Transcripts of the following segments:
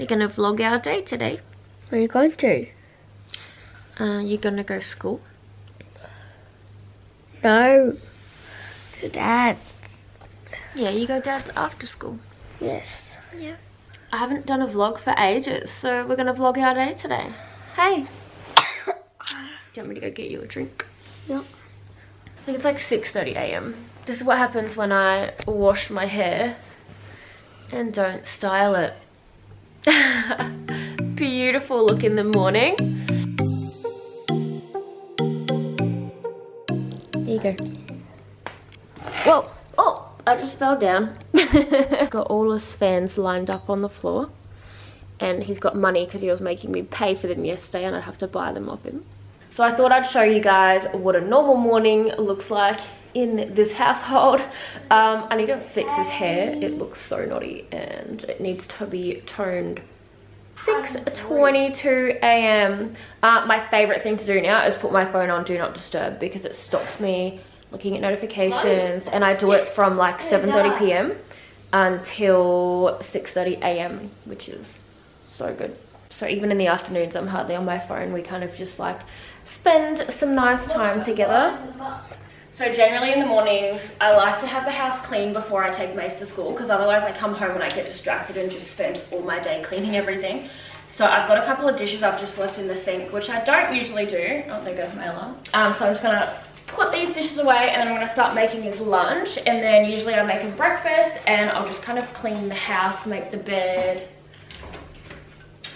We're going to vlog our day today. Where are you going to? You're going to go to school? No. To Dad's. Yeah, you go Dad's after school. Yes. Yeah. I haven't done a vlog for ages, so we're going to vlog our day today. Hey. Do you want me to go get you a drink? Yep. I think it's like 6:30 a.m. This is what happens when I wash my hair and don't style it. Beautiful look in the morning. There you go. Whoa. Oh, I just fell down. Got all his fans lined up on the floor. And he's got money because he was making me pay for them yesterday and I'd have to buy them off him. So I thought I'd show you guys what a normal morning looks like in this household. I need to fix his hair. It looks so naughty and it needs to be toned. 6:22 a.m. My favorite thing to do now is put my phone on Do Not Disturb because it stops me looking at notifications, and I do it from like 7:30 p.m. until 6:30 a.m. which is so good. So even in the afternoons, I'm hardly on my phone. We kind of just like spend some nice time together. So generally in the mornings, I like to have the house clean before I take Mace to school because otherwise I come home and I get distracted and just spend all my day cleaning everything. So I've got a couple of dishes I've just left in the sink, which I don't usually do. Oh, there goes my alarm. So I'm just going to put these dishes away and then I'm going to start making his lunch. And then usually I make him breakfast and I'll just kind of clean the house, make the bed.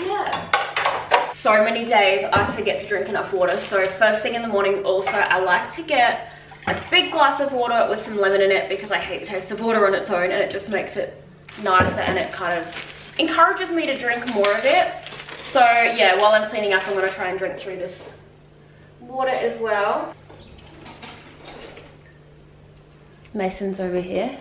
Yeah. So many days I forget to drink enough water. So first thing in the morning also I like to get a big glass of water with some lemon in it because I hate the taste of water on its own and it just makes it nicer and it kind of encourages me to drink more of it. So yeah, while I'm cleaning up I'm going to try and drink through this water as well. Mason's over here.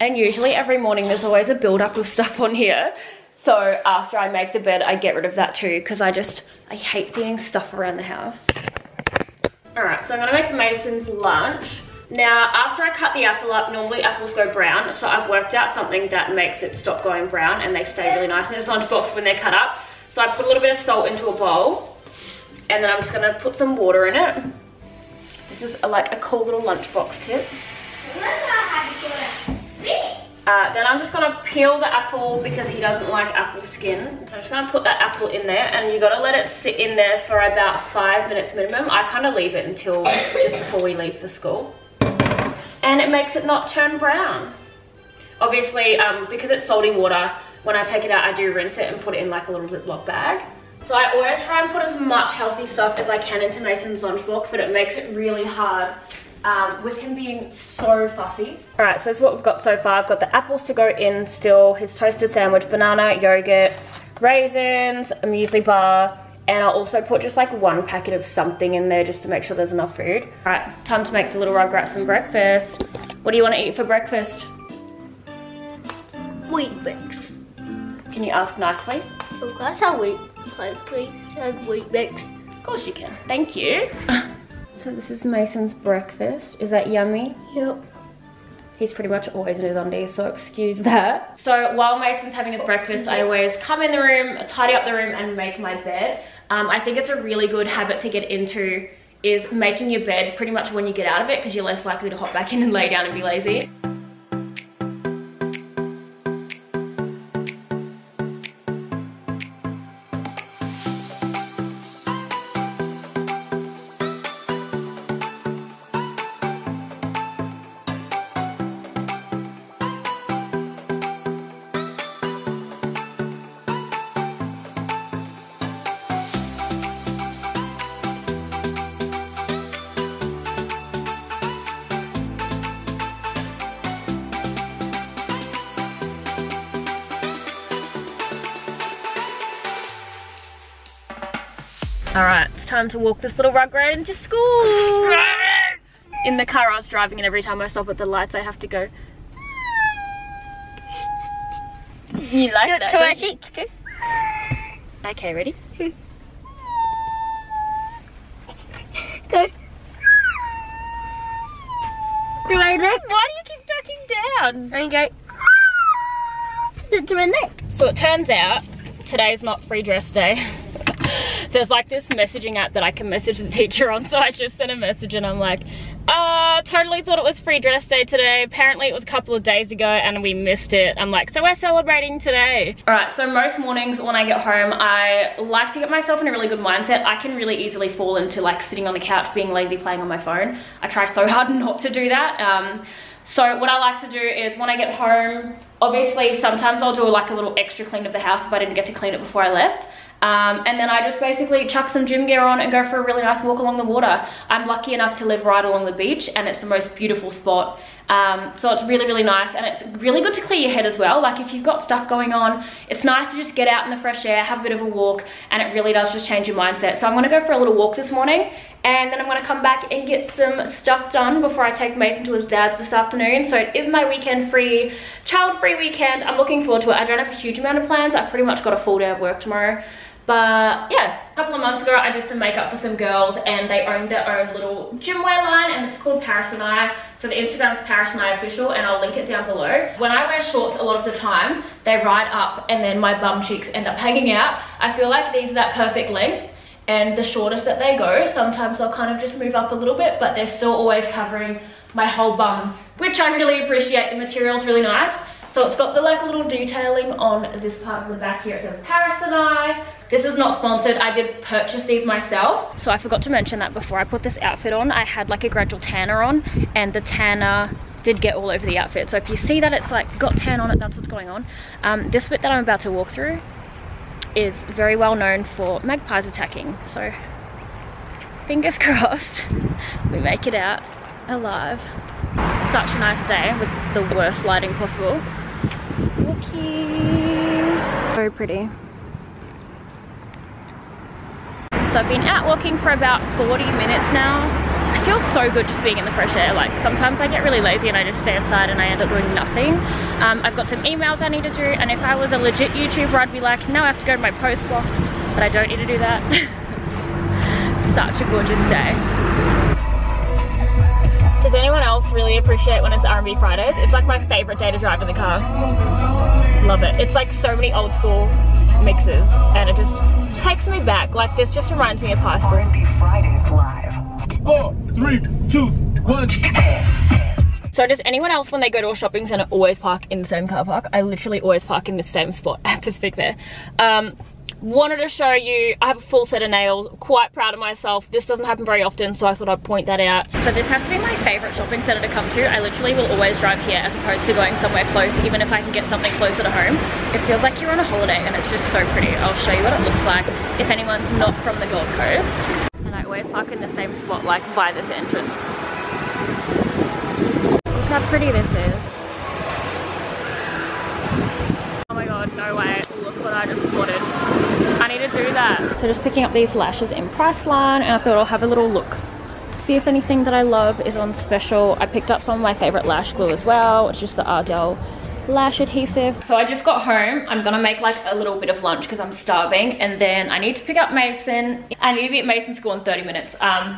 And usually every morning there's always a build-up of stuff on here. So after I make the bed, I get rid of that too because I hate seeing stuff around the house. All right, so I'm gonna make Mason's lunch. Now, after I cut the apple up, normally apples go brown. So I've worked out something that makes it stop going brown and they stay really nice in his lunchbox when they're cut up. So I put a little bit of salt into a bowl and then I'm just gonna put some water in it. This is like a cool little lunchbox tip. Then I'm just going to peel the apple because he doesn't like apple skin. So I'm just going to put that apple in there and you got to let it sit in there for about 5 minutes minimum. I kind of leave it until just before we leave for school. And it makes it not turn brown. Obviously, because it's salty water, when I take it out I do rinse it and put it in like a little Ziploc bag. So I always try and put as much healthy stuff as I can into Mason's lunchbox, but it makes it really hard. With him being so fussy. Alright, so this is what we've got so far. I've got the apples to go in still, his toasted sandwich, banana, yogurt, raisins, a muesli bar, and I'll also put just like one packet of something in there just to make sure there's enough food. Alright, time to make the little rugrats some breakfast. What do you want to eat for breakfast? Weetbix. Can you ask nicely? Of course I will. Please have Weetbix. Of course you can. Thank you. So this is Mason's breakfast. Is that yummy? Yep. He's pretty much always in his undies, so excuse that. So while Mason's having his breakfast, I always come in the room, tidy up the room and make my bed. I think it's a really good habit to get into is making your bed pretty much when you get out of it because you're less likely to hop back in and lay down and be lazy. Alright, it's time to walk this little rugrat into school. In the car I was driving and every time I stop at the lights I have to go. You like that? To my cheeks, go. Okay, ready? Go. my neck. Why do you keep ducking down? And you go, ah, into my neck. So it turns out, today's not free dress day. There's like this messaging app that I can message the teacher on, so I just sent a message and I'm like, totally thought it was free dress day today. Apparently it was a couple of days ago and we missed it. I'm like, so we're celebrating today. All right, so most mornings when I get home, I like to get myself in a really good mindset. I can really easily fall into like sitting on the couch, being lazy, playing on my phone. I try so hard not to do that. So what I like to do is when I get home, obviously sometimes I'll do like a little extra clean of the house if I didn't get to clean it before I left. And then I just basically chuck some gym gear on and go for a really nice walk along the water. I'm lucky enough to live right along the beach and it's the most beautiful spot. So it's really, really nice. And it's really good to clear your head as well. Like if you've got stuff going on, it's nice to just get out in the fresh air, have a bit of a walk, and it really does just change your mindset. So I'm gonna go for a little walk this morning and then I'm gonna come back and get some stuff done before I take Mason to his dad's this afternoon. So it is my weekend free, child free weekend. I'm looking forward to it. I don't have a huge amount of plans. I've pretty much got a full day of work tomorrow. But yeah, a couple of months ago I did some makeup for some girls and they owned their own little gym wear line, and this is called Paris and I. So the Instagram is Paris and I Official and I'll link it down below. When I wear shorts a lot of the time, they ride up and then my bum cheeks end up hanging out. I feel like these are that perfect length, and the shortest that they go, sometimes they'll kind of just move up a little bit, but they're still always covering my whole bum, which I really appreciate. The material's really nice. So it's got the like little detailing on this part of the back here. It says Paris and I. This is not sponsored. I did purchase these myself. So I forgot to mention that before I put this outfit on, I had like a gradual tanner on, and the tanner did get all over the outfit. So if you see that it's like got tan on it, that's what's going on. This bit that I'm about to walk through is very well known for magpies attacking. So fingers crossed we make it out alive. Such a nice day with the worst lighting possible. Walking. Very pretty. So I've been out walking for about 40 minutes now. I feel so good just being in the fresh air. Like sometimes I get really lazy and I just stay inside and I end up doing nothing. I've got some emails I need to do, and if I was a legit YouTuber I'd be like, now I have to go to my post box, but I don't need to do that. Such a gorgeous day. Does anyone else really appreciate when it's R&B Fridays? It's like my favorite day to drive in the car. Love it. It's like so many old school mixes and it just takes me back. Like this just reminds me of high school. R&B Fridays live. 4, 3, 2, 1. So does anyone else when they go to a shopping center always park in the same car park? I literally always park in the same spot at Pacific Bear. Wanted to show you, I have a full set of nails, quite proud of myself. This doesn't happen very often, so I thought I'd point that out. So this has to be my favorite shopping center to come to. I literally will always drive here as opposed to going somewhere close, even if I can get something closer to home. It feels like you're on a holiday and it's just so pretty. I'll show you what it looks like if anyone's not from the Gold Coast. And I always park in the same spot, like by this entrance. Look how pretty this is. Oh my God, no way, look what I just spotted. I need to do that. So just picking up these lashes in Priceline, and I thought I'll have a little look to see if anything that I love is on special. I picked up some of my favorite lash glue as well. It's just the Ardell lash adhesive. So I just got home. I'm gonna make like a little bit of lunch because I'm starving, and then I need to pick up Mason. I need to be at Mason's school in 30 minutes. All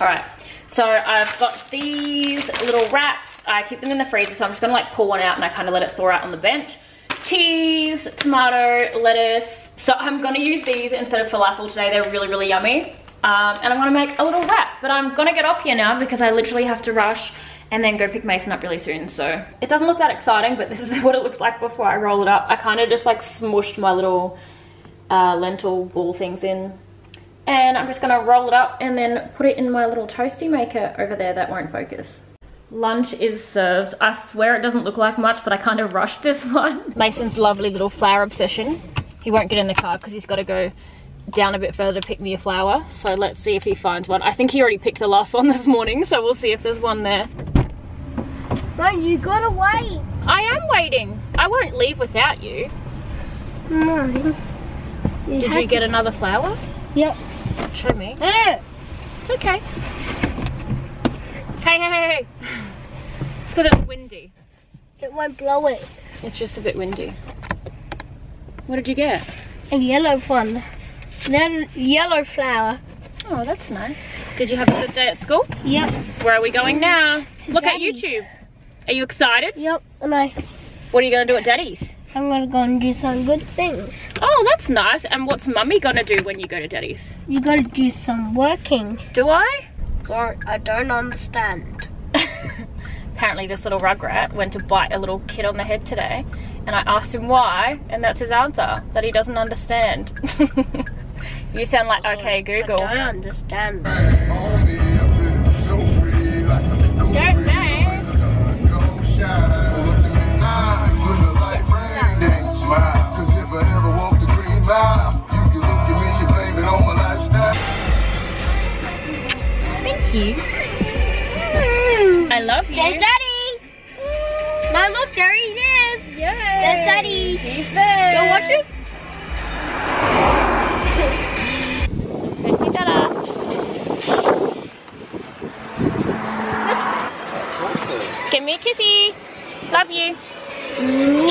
right. So I've got these little wraps. I keep them in the freezer, so I'm just gonna like pull one out and I kind of let it thaw out on the bench. Cheese, tomato, lettuce. So I'm gonna use these instead of falafel today. They're really, really yummy. And I'm gonna make a little wrap, but I'm gonna get off here now because I literally have to rush and then go pick Mason up really soon. So it doesn't look that exciting, but this is what it looks like before I roll it up. I kind of just like smooshed my little lentil ball things in, and I'm just gonna roll it up and then put it in my little toasty maker over there that won't focus. Lunch is served. I swear it doesn't look like much, but I kind of rushed this one. Mason's lovely little flower obsession. He won't get in the car because he's got to go down a bit further to pick me a flower. So let's see if he finds one. I think he already picked the last one this morning, so we'll see if there's one there. No, you gotta wait. I am waiting. I won't leave without you. No. Did you get another flower? Yep. Show me. No. It's okay. Hey, hey, hey, it's because it's windy. It won't blow it. It's just a bit windy. What did you get? A yellow one. Then yellow flower. Oh, that's nice. Did you have a good day at school? Yep. Where are we going now? To Look Daddy's. At YouTube. Are you excited? Yep, and I. What are you going to do at Daddy's? I'm going to go and do some good things. Oh, that's nice. And what's Mummy going to do when you go to Daddy's? You got to do some working. Do I? Sorry, I don't understand. Apparently this little rugrat went to bite a little kid on the head today. And I asked him why, and that's his answer, that he doesn't understand. You sound like, okay, Google. I don't understand. Don't know. Thank you. I love you. There's Daddy. Now look, there he is. Yay. There's Daddy. He's there. Go watch him. Give me a kissy. Love you.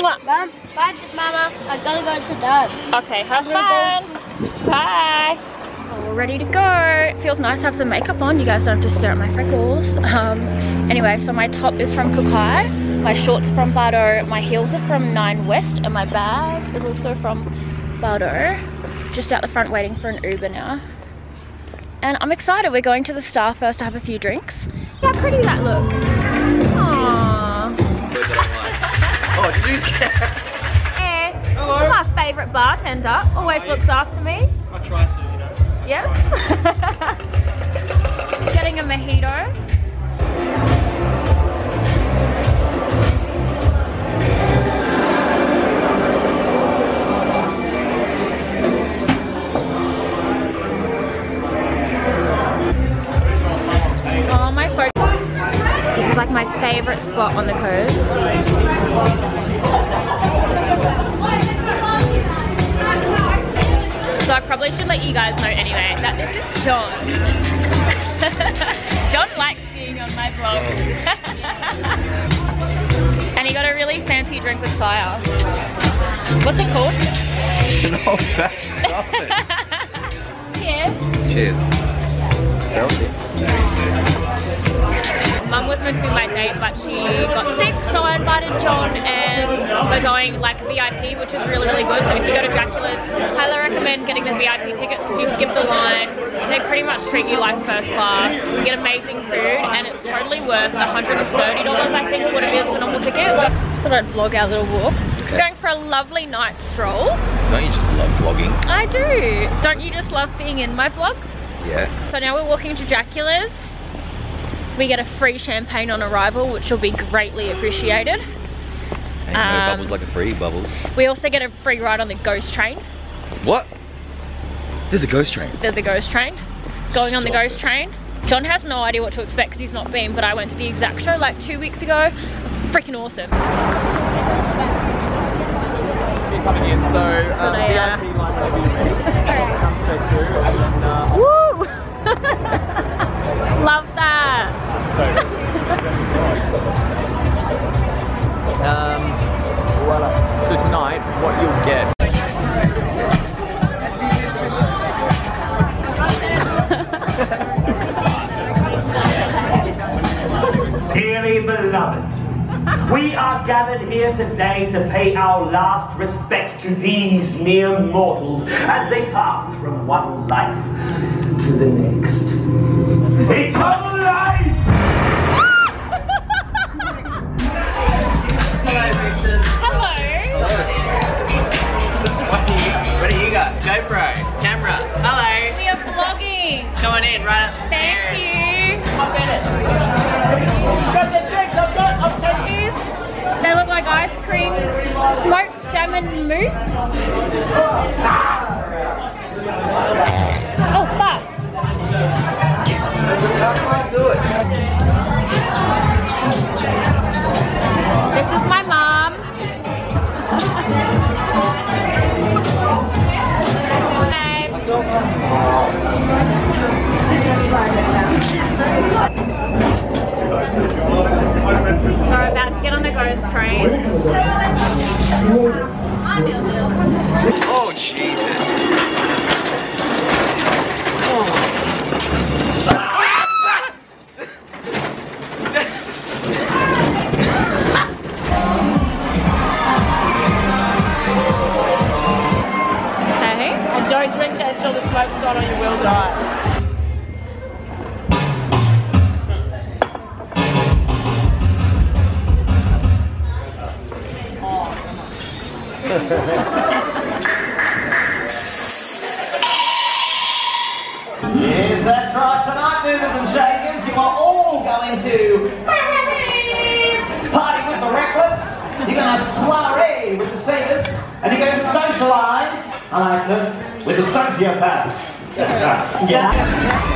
Mwah. Mom, bye, Mama. I gotta go to Dad. Okay, have fun. Bye. Well, we're ready to go. It feels nice to have some makeup on. You guys don't have to stare at my freckles. Anyway, so my top is from Kukai. My shorts are from Bardo. My heels are from Nine West. And my bag is also from Bardo. Just out the front waiting for an Uber now. And I'm excited. We're going to the Star first to have a few drinks. Look how pretty that looks. Aww. Oh, did you say? Hey, hello. This is my favourite bartender. Always looks after me. I try to, you know. Yes. Getting a mojito. Like my favorite spot on the coast. So I probably should let you guys know anyway that this is John. John likes being on my vlog. And he got a really fancy drink with fire. What's it called? You know, that's nothing. Cheers. Cheers. Selfie. Mum was meant to be my date, but she got sick, so I invited John, and we're going like VIP, which is really, really good. So if you go to Dracula's, highly recommend getting the VIP tickets because you skip the line. They pretty much treat you like first class. You get amazing food, and it's totally worth $130, I think, what it is for normal tickets. Just thought I'd vlog our little walk. Okay. We're going for a lovely night stroll. Don't you just love vlogging? I do. Don't you just love being in my vlogs? Yeah. So now we're walking to Dracula's. We get a free champagne on arrival, which will be greatly appreciated. Ain't no bubbles like a free bubbles. We also get a free ride on the ghost train. What? There's a ghost train? There's a ghost train. Going Stop on the ghost it. Train. John has no idea what to expect because he's not been, but I went to the exact show like 2 weeks ago. It was freaking awesome. Keep coming in, so VIP line whenever you're ready. Come straight through and woo! Love that! So tonight, what you'll get... Dearly beloved, we are gathered here today to pay our last respects to these mere mortals as they pass from one life to the next. Eternal life! Hello. What do you got? GoPro, camera. Hello. We are vlogging. Come on in, right up. Thank you. Got the drinks. I've got cookies. They look like ice cream. Smoked salmon mousse. Oh, fuck. This is my mom. Hi. So we're about to get on the ghost train. Oh, Jesus. Oh. Yes, that's right. Tonight, movers and shakers, you are all going to party with the reckless. You're going to soiree with the singers, and you're going to socialise, I like it, with the sociopaths. That's us. Yeah.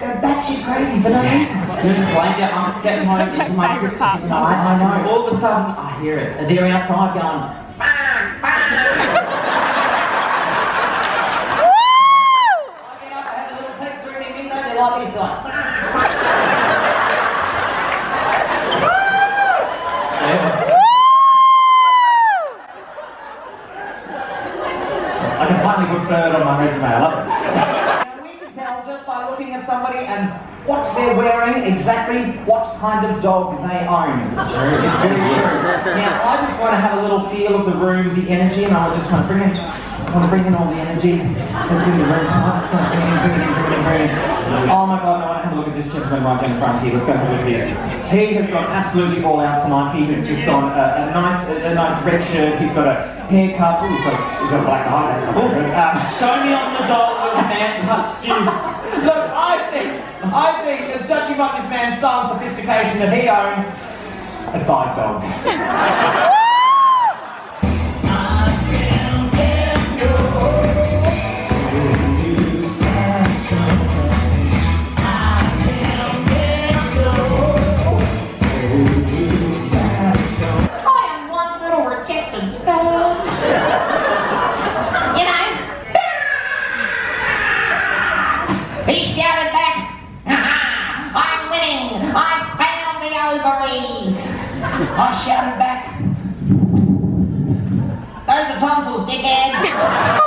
Go batshit crazy for no reason. I'm getting home into my favorite part. I know. All of a sudden, I hear it. They're outside going, fuck, fuck. I get up, I have a little peek through my window, they're like this, like, fuck. I can finally put third on my resume, I love it. Somebody and what they're wearing, exactly what kind of dog they own. It's very true. Now, I just want to have a little feel of the room, the energy, and I just want to bring in all the energy that's in the room. So I just want to bring in. Oh my God, I want to have a look at this gentleman right down the front here. Let's go have a look at this. He has gone absolutely all out tonight. He has just gone a nice red shirt. He's got a haircut. Ooh, he's got a black eye. Show me on the dog, little man. Touched you. Look, I think that judging by this man's style and sophistication that he owns, a bite dog. I am one little rejected spell. He shouted back, "Haha, I'm winning! I found the ovaries!" I shouted back, "Those are tonsils, dickhead!"